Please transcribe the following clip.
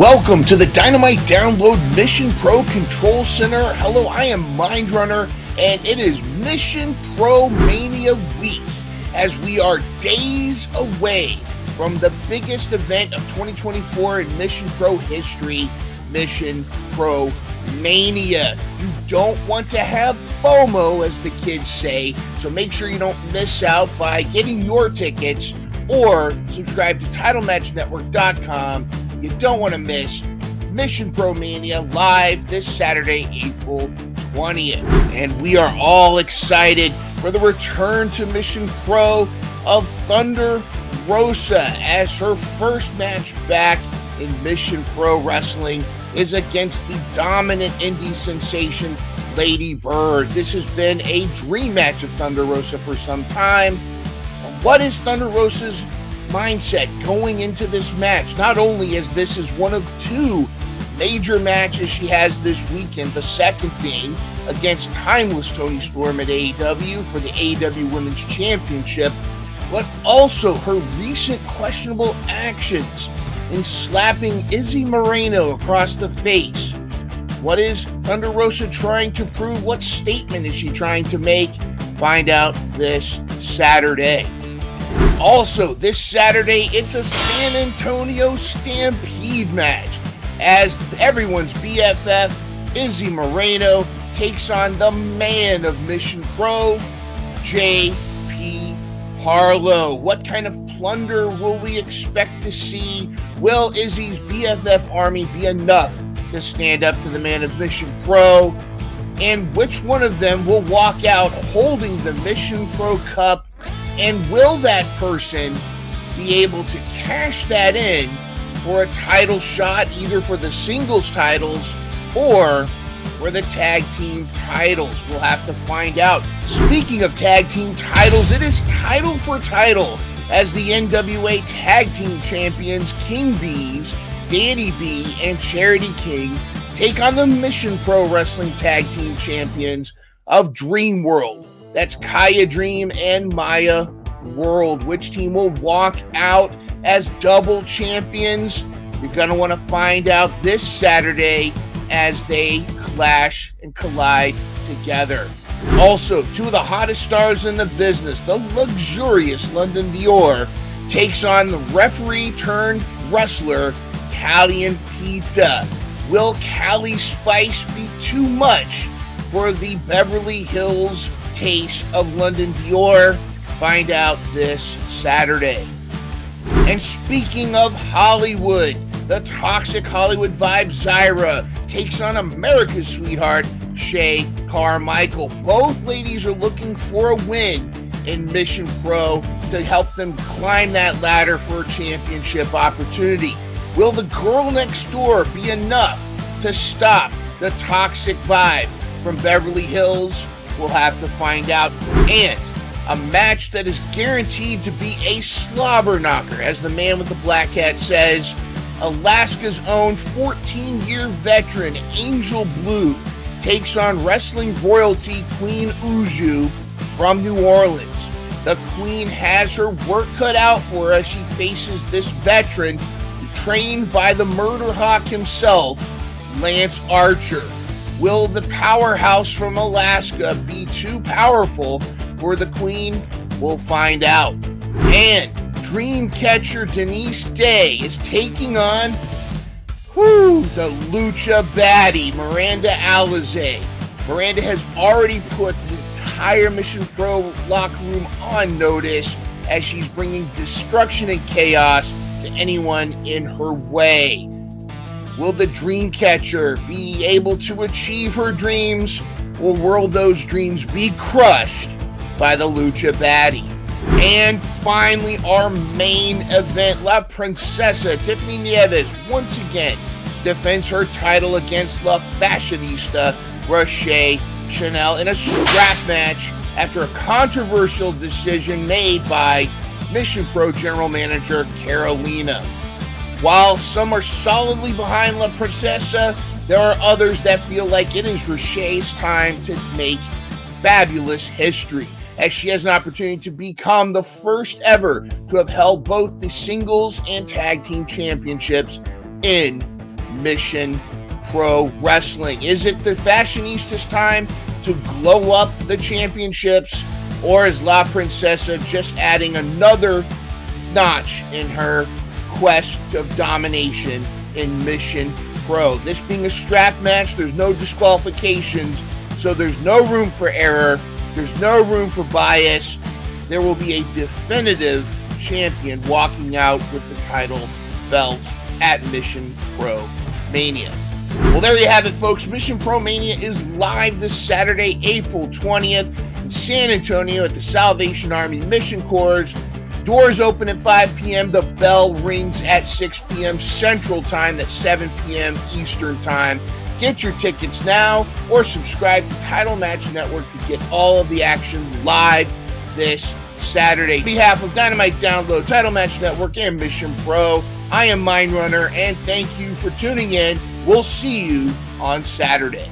Welcome to the Dynamite Download Mission Pro Control Center. Hello, I am Mindrunner, and it is Mission Pro Mania Week, as we are days away from the biggest event of 2024 in Mission Pro history, Mission Pro Mania. You don't want to have FOMO, as the kids say, so make sure you don't miss out by getting your tickets or subscribe to TitleMatchNetwork.com. You don't want to miss Mission Pro Mania live this Saturday, April 20th. And we are all excited for the return to Mission Pro of Thunder Rosa, as her first match back in Mission Pro Wrestling is against the dominant indie sensation, Lady Bird. This has been a dream match of Thunder Rosa for some time. What is Thunder Rosa's mindset going into this match? Not only as this is one of two major matches she has this weekend, the second being against timeless Toni Storm at AEW for the AEW Women's Championship, but also her recent questionable actions in slapping Izzy Moreno across the face. What is Thunder Rosa trying to prove? What statement is she trying to make? Find out this Saturday. Also, this Saturday, it's a San Antonio Stampede match, as everyone's BFF, Izzy Moreno, takes on the man of Mission Pro, J.P. Harlow. What kind of plunder will we expect to see? Will Izzy's BFF army be enough to stand up to the man of Mission Pro? And which one of them will walk out holding the Mission Pro Cup? And will that person be able to cash that in for a title shot, either for the singles titles or for the tag team titles? We'll have to find out. Speaking of tag team titles, it is title for title, as the NWA tag team champions King Beavs, Dandy B, and Charity King take on the Mission Pro Wrestling tag team champions of Dream World. That's Kaya Dream and Maya World. Which team will walk out as double champions? You're going to want to find out this Saturday as they clash and collide together. Also, two of the hottest stars in the business, the luxurious London Dior, takes on the referee-turned-wrestler, Calientita. Will Callie Spice be too much for the Beverly Hills taste of London Dior? Find out this Saturday. And speaking of Hollywood, the toxic Hollywood vibe Zyra takes on America's sweetheart, Shay Carmichael. Both ladies are looking for a win in Mission Pro to help them climb that ladder for a championship opportunity. Will the girl next door be enough to stop the toxic vibe from Beverly Hills? We'll have to find out. And a match that is guaranteed to be a slobber knocker, as the man with the black hat says, Alaska's own 14-year veteran Angel Blue takes on wrestling royalty Queen Uzu from New Orleans. The Queen has her work cut out for her as she faces this veteran, trained by the murder hawk himself, Lance Archer. Will the powerhouse from Alaska be too powerful for the Queen? We'll find out. And Dreamcatcher Denise Day is taking on the Lucha baddie, Miranda Alizé. Miranda has already put the entire Mission Pro locker room on notice, as she's bringing destruction and chaos to anyone in her way. Will the Dreamcatcher be able to achieve her dreams, or will those dreams be crushed by the Lucha baddie? And finally, our main event, La Princesa Tiffany Nieves once again defends her title against La Fashionista Rochelle Chanel in a scrap match after a controversial decision made by Mission Pro General Manager Carolina. While some are solidly behind La Princesa, there are others that feel like it is Rochelle's time to make fabulous history, as she has an opportunity to become the first ever to have held both the singles and tag team championships in Mission Pro Wrestling. Is it the Fashionistas' time to glow up the championships, or is La Princesa just adding another notch in her quest of domination in Mission Pro? This being a strap match, there's no disqualifications, so there's no room for error, there's no room for bias. There will be a definitive champion walking out with the title belt at Mission Pro Mania. Well, there you have it, folks. Mission Pro Mania is live this Saturday, April 20th in San Antonio at the Salvation Army Mission Corps. Doors open at 5 p.m. The bell rings at 6 p.m. Central Time. That's 7 p.m. Eastern Time. Get your tickets now or subscribe to Title Match Network to get all of the action live this Saturday. On behalf of Dynamite Download, Title Match Network, and Mission Pro, I am Mindrunner, and thank you for tuning in. We'll see you on Saturday.